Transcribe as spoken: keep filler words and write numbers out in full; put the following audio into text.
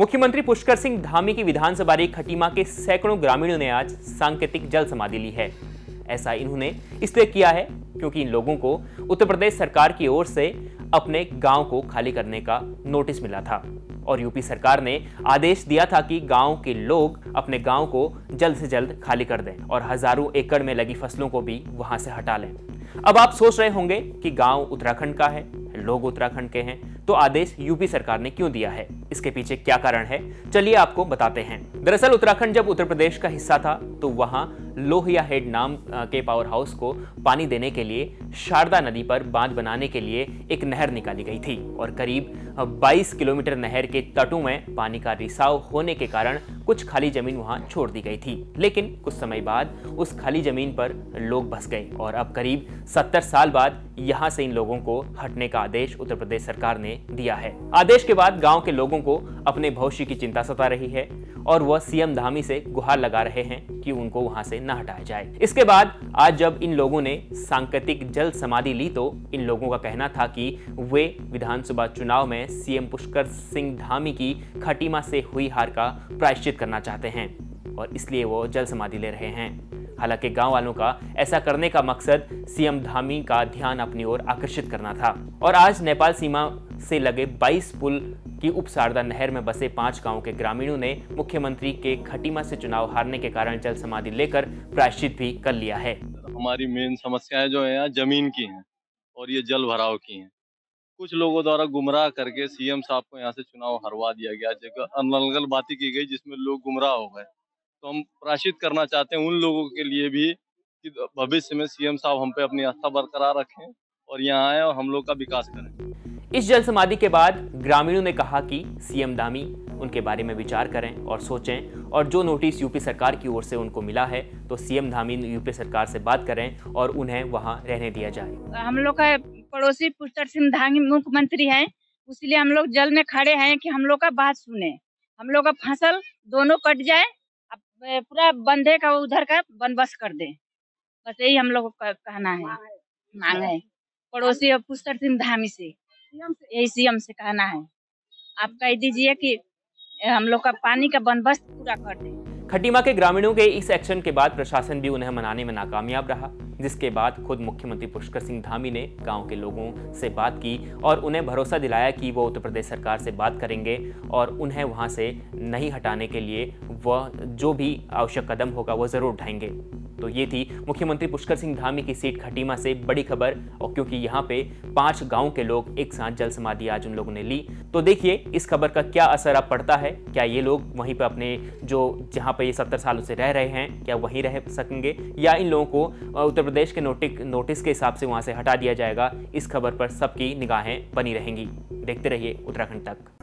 मुख्यमंत्री पुष्कर सिंह धामी की विधानसभा की खटीमा के सैकड़ों ग्रामीणों ने आज सांकेतिक जल समाधि ली है। ऐसा इन्होंने इसलिए किया है क्योंकि इन लोगों को उत्तर प्रदेश सरकार की ओर से अपने गांव को खाली करने का नोटिस मिला था और यूपी सरकार ने आदेश दिया था कि गांव के लोग अपने गांव को जल्द से जल्द खाली कर दें और हजारों एकड़ में लगी फसलों को भी वहां से हटा लें। अब आप सोच रहे होंगे कि गांव उत्तराखंड का है, लोग उत्तराखंड के हैं, तो आदेश यूपी सरकार ने क्यों दिया है? इसके पीछे क्या कारण है? चलिए आपको बताते हैं। दरअसल उत्तराखंड जब उत्तर प्रदेश का हिस्सा था तो वहां लोहिया हेड नाम के पावर हाउस को पानी देने के लिए शारदा नदी पर बांध बनाने के लिए एक नहर निकाली गई थी और करीब बाईस किलोमीटर नहर के तटों में पानी का रिसाव होने के कारण कुछ खाली जमीन वहां छोड़ दी गई थी, लेकिन कुछ समय बाद उस खाली जमीन पर लोग बस गए और अब करीब सत्तर साल बाद यहाँ से इन लोगों को हटने का आदेश उत्तर प्रदेश सरकार ने दिया है। आदेश के बाद गांव के लोगों को अपने भविष्य की चिंता सता रही है और वह सीएम धामी से गुहार लगा रहे हैं कि उनको वहां से न हटाया जाए। इसके बाद आज जब इन लोगों ने सांकेतिक जल समाधि ली तो इन लोगों का कहना था कि वे विधानसभा चुनाव में सीएम पुष्कर सिंह धामी की खटीमा से हुई हार का प्रायश्चित करना चाहते हैं और इसलिए वो जल समाधि ले रहे हैं। हालांकि गांव वालों का ऐसा करने का मकसद सीएम धामी का ध्यान अपनी ओर आकर्षित करना था और आज नेपाल सीमा से लगे बाईस पुल की उपशारदा नहर में बसे पांच गांव के ग्रामीणों ने मुख्यमंत्री के खटीमा से चुनाव हारने के कारण जल समाधि लेकर प्रायश्चित भी कर लिया है। हमारी मेन समस्याएं जो है यहाँ जमीन की हैं और ये जल भराव की हैं। कुछ लोगों द्वारा गुमराह करके सीएम साहब को यहाँ से चुनाव हरवा दिया गया, जगह अलग-अलग बातें की गई जिसमें लोग गुमराह हो गए। तो हम प्रायश्चित करना चाहते हैं उन लोगों के लिए भी कि भविष्य में सीएम साहब हम पे अपनी आस्था बरकरार रखें और यहाँ आए और हम लोग का विकास करें। इस जल समाधि के बाद ग्रामीणों ने कहा कि सीएम धामी उनके बारे में विचार करें और सोचें और जो नोटिस यूपी सरकार की ओर से उनको मिला है तो सीएम धामी यूपी सरकार से बात करें और उन्हें वहां रहने दिया जाए। हम लोग का पड़ोसी पुष्कर सिंह धामी मुख्यमंत्री हैं, इसलिए हम लोग जल में खड़े हैं कि हम लोग का बात सुने, हम लोग का फसल दोनों कट जाए, पूरा बंधे का उधर का बनबस कर दे। बस यही हम लोग का कहना है, मांग है पड़ोसी और पुष्कर सिंह धामी से, यही सीएम से कहना है। आप कह दीजिए कि हम लोग का पानी का बंदोबस्त पूरा कर दें। खटीमा के ग्रामीणों के इस एक्शन के बाद प्रशासन भी उन्हें मनाने में नाकामयाब रहा, जिसके बाद खुद मुख्यमंत्री पुष्कर सिंह धामी ने गांव के लोगों से बात की और उन्हें भरोसा दिलाया कि वो उत्तर प्रदेश सरकार से बात करेंगे और उन्हें वहां से नहीं हटाने के लिए वह जो भी आवश्यक कदम होगा वह जरूर उठाएंगे। तो ये थी मुख्यमंत्री पुष्कर सिंह धामी की सीट खटीमा से बड़ी खबर, और क्योंकि यहाँ पे पांच गांव के लोग एक साथ जल समाधि आज उन लोगों ने ली, तो देखिए इस खबर का क्या असर अब पड़ता है। क्या ये लोग वहीं पे अपने जो जहाँ पे ये सत्तर सालों से रह रहे हैं क्या वहीं रह सकेंगे, या इन लोगों को उत्तर प्रदेश के नोटिस नोटिस के हिसाब से वहाँ से हटा दिया जाएगा? इस खबर पर सबकी निगाहें बनी रहेंगी। देखते रहिए उत्तराखंड तक।